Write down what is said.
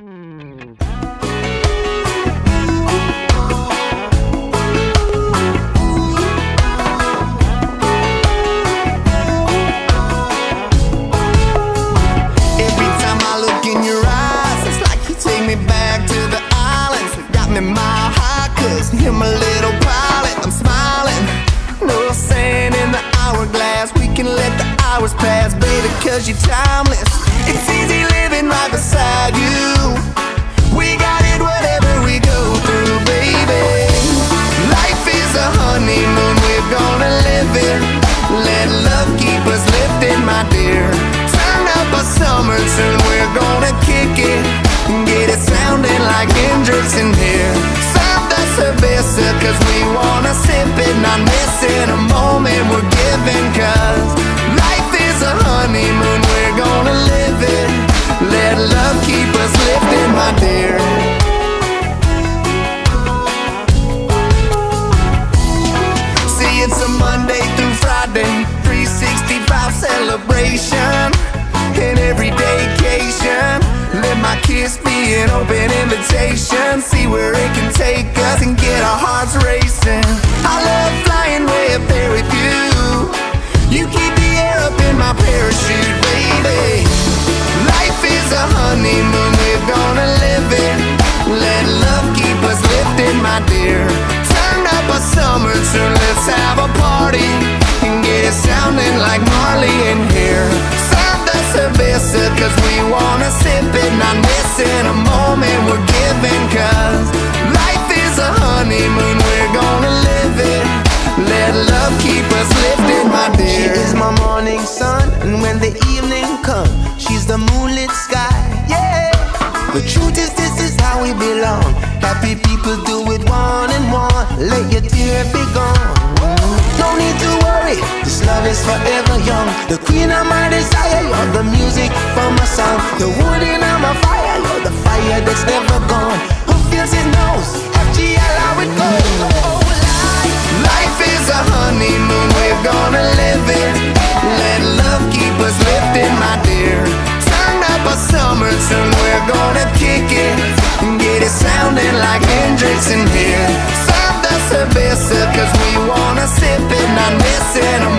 I'm a little pilot, I'm smiling. No sand in the hourglass. We can let the hours pass, baby, cause you're timeless. It's easy living right beside you. We got it whatever we go through, baby. Life is a honeymoon, we're gonna live it. Let love keep us lifted, my dear. Turn up a summer tune, we're gonna kick it. Get it sounding like Hendrix in here. Cerveza, cause we wanna sip it, not missing a moment we're giving. Cause life is a honeymoon, we're gonna live it. Let love keep us lifting, my dear. See, it's a Monday through Friday 365 celebration and everydaycation. Let my kiss be an open invitation. See where it can take us and get our hearts racing. I love flying way up there with you. You keep the air up in my parachute, baby. Life is a honeymoon, we're gonna live it. Let love keep us lifted, my dear. Turn up a summer tune, let's have a party and get it sounding like Marley in here. Cerveza, cause we wanna sip it, not missing a moment we're giving. Cause life is a honeymoon, we're gonna live it. Let love keep us lifted, my dear. She is my morning sun, and when the evening comes, she's the moonlit sky, yeah. The truth is this is how we belong. Happy people do it one and one. Let your tear be gone. No need to worry, this love is forever young. The queen of my desire, you're the music from my song. The wood in my fire, you're the fire that's never gone. Who feels his nose? FGL, how it goes. Oh, life. Life is a honeymoon, we're gonna live it. Let love keep us lifted, my dear. Turn up a summer tune, we're gonna kick it. Get it sounding like Hendrix in here. Serve the cerveza, cause we wanna sip it, not missing a